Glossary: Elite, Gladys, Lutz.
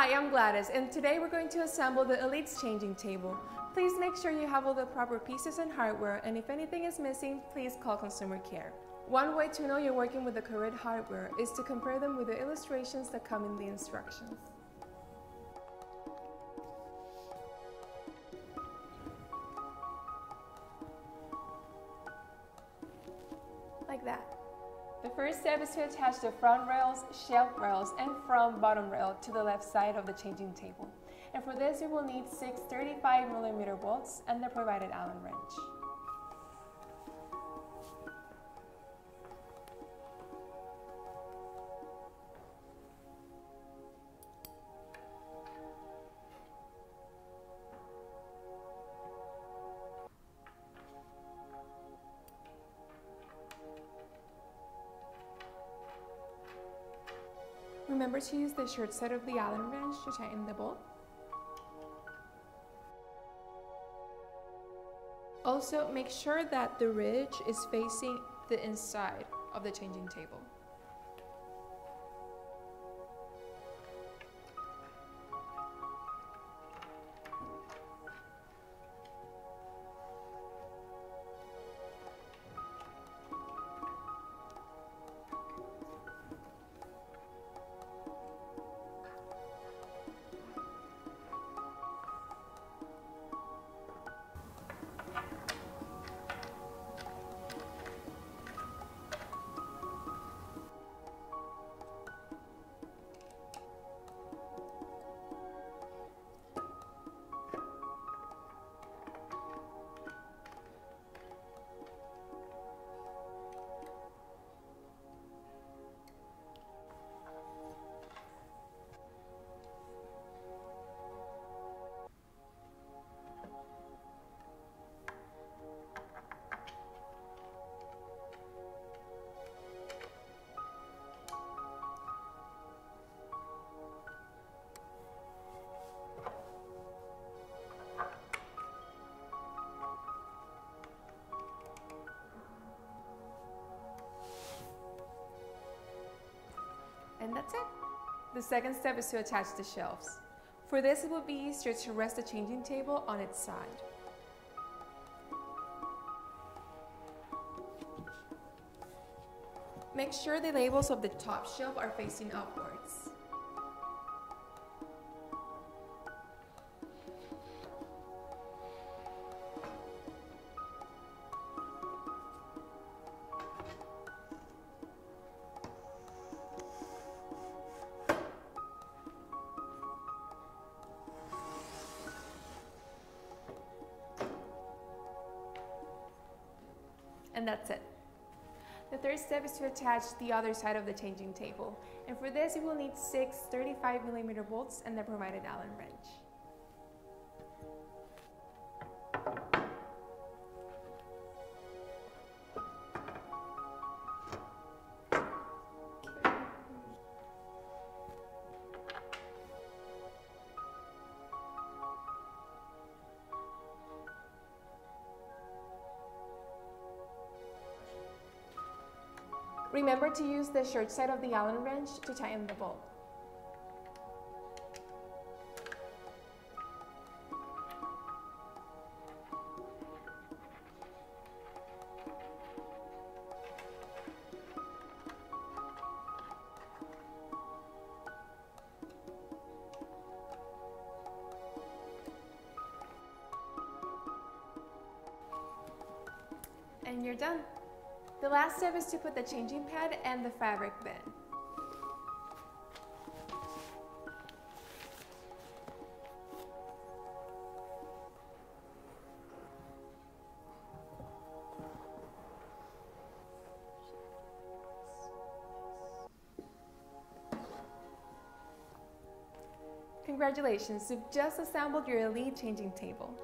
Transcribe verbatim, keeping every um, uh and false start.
Hi, I'm Gladys, and today we're going to assemble the Elite's changing table. Please make sure you have all the proper pieces and hardware, and if anything is missing, please call customer care. One way to know you're working with the correct hardware is to compare them with the illustrations that come in the instructions. Like that. The first step is to attach the front rails, shelf rails, and front bottom rail to the left side of the changing table. And for this, you will need six thirty-five millimeter bolts and the provided Allen wrench. Remember to use the short side of the Allen wrench to tighten the bolt. Also, make sure that the ridge is facing the inside of the changing table. And that's it. The second step is to attach the shelves. For this, it will be easier to rest the changing table on its side. Make sure the labels of the top shelf are facing upwards. And that's it. The third step is to attach the other side of the changing table. And for this, you will need six thirty-five millimeter bolts and the provided Allen wrench. Remember to use the short side of the Allen wrench to tighten the bolt. And you're done. The last step is to put the changing pad and the fabric bin. Congratulations, you've just assembled your Elite changing table.